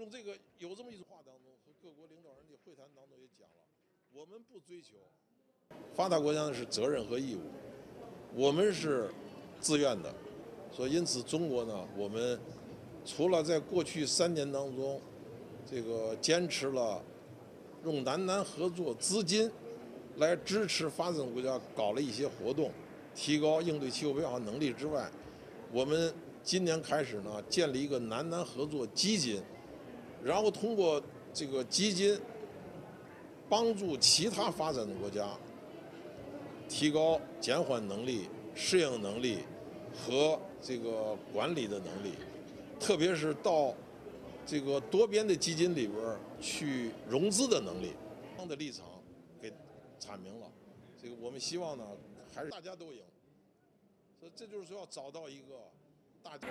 那么这个有这么一句话当中，和各国领导人的会谈当中也讲了，我们不追求发达国家的是责任和义务，我们是自愿的。所以因此中国呢，我们除了在过去3年当中，这个坚持了用南南合作资金来支持发展国家搞了一些活动，提高应对气候变化能力之外，我们今年开始呢，建立一个南南合作基金，然后通过这个基金帮助其他发展的国家提高减缓能力、适应能力和这个管理的能力，特别是到这个多边的基金里边去融资的能力，他的立场给阐明了。这个我们希望呢，还是大家都赢，所以这就是说要找到一个大家。